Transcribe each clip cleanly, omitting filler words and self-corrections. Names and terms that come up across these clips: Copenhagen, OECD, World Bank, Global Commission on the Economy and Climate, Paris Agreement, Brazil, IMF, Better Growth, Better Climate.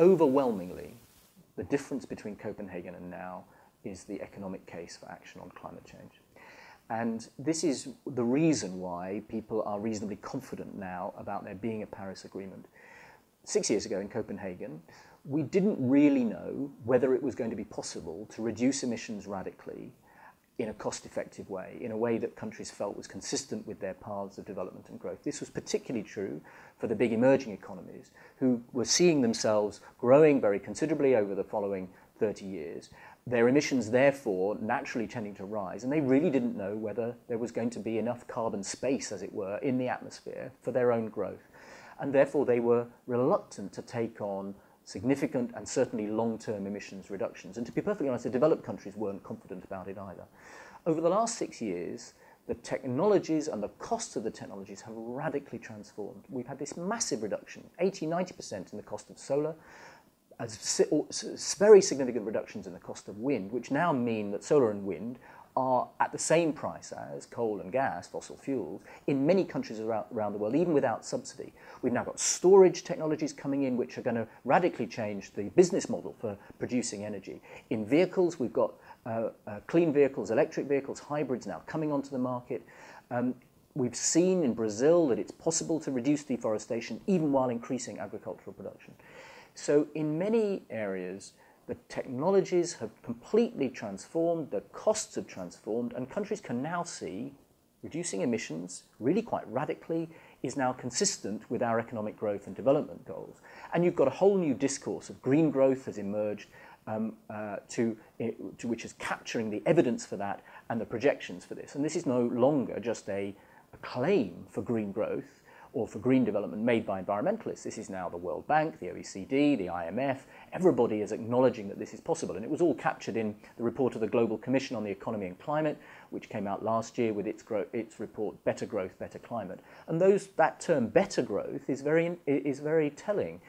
overwhelmingly, the difference between Copenhagen and now is the economic case for action on climate change. And this is the reason why people are reasonably confident now about there being a Paris Agreement. 6 years ago in Copenhagen, we didn't really know whether it was going to be possible to reduce emissions radically in a cost-effective way, in a way that countries felt was consistent with their paths of development and growth. This was particularly true for the big emerging economies, who were seeing themselves growing very considerably over the following 30 years. Their emissions, therefore, naturally tending to rise, and they really didn't know whether there was going to be enough carbon space, as it were, in the atmosphere for their own growth. And therefore, they were reluctant to take on significant and certainly long-term emissions reductions. And to be perfectly honest, the developed countries weren't confident about it either. Over the last 6 years, the technologies and the costs of the technologies have radically transformed. We've had this massive reduction, 80–90% in the cost of solar, very significant reductions in the cost of wind, which now mean that solar and wind are at the same price as coal and gas, fossil fuels, in many countries around the world, even without subsidy. We've now got storage technologies coming in which are going to radically change the business model for producing energy. In vehicles, we've got clean vehicles, electric vehicles, hybrids now coming onto the market. We've seen in Brazil that it's possible to reduce deforestation even while increasing agricultural production. So in many areas, the technologies have completely transformed, the costs have transformed, and countries can now see reducing emissions really quite radically is now consistent with our economic growth and development goals. And you've got a whole new discourse of green growth has emerged, which is capturing the evidence for that and the projections for this. And this is no longer just a claim for green growth or for green development made by environmentalists. This is now the World Bank, the OECD, the IMF. Everybody is acknowledging that this is possible. And it was all captured in the report of the Global Commission on the Economy and Climate, which came out last year with its report, Better Growth, Better Climate. And that term, better growth, is very telling.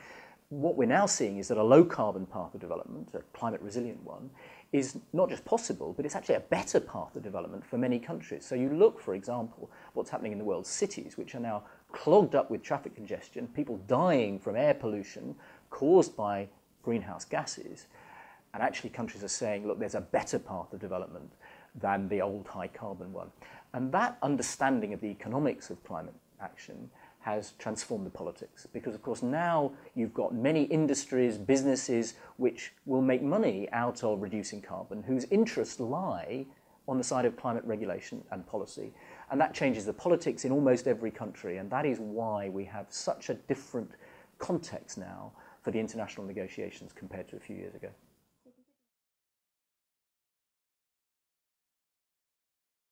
What we're now seeing is that a low-carbon path of development, a climate-resilient one, is not just possible, but it's actually a better path of development for many countries. So you look, for example, what's happening in the world's cities, which are now clogged up with traffic congestion, people dying from air pollution caused by greenhouse gases. And actually countries are saying, look, there's a better path of development than the old high-carbon one. And that understanding of the economics of climate action has transformed the politics, because of course now you've got many industries, businesses, which will make money out of reducing carbon, whose interests lie on the side of climate regulation and policy. And that changes the politics in almost every country, and that is why we have such a different context now for the international negotiations compared to a few years ago.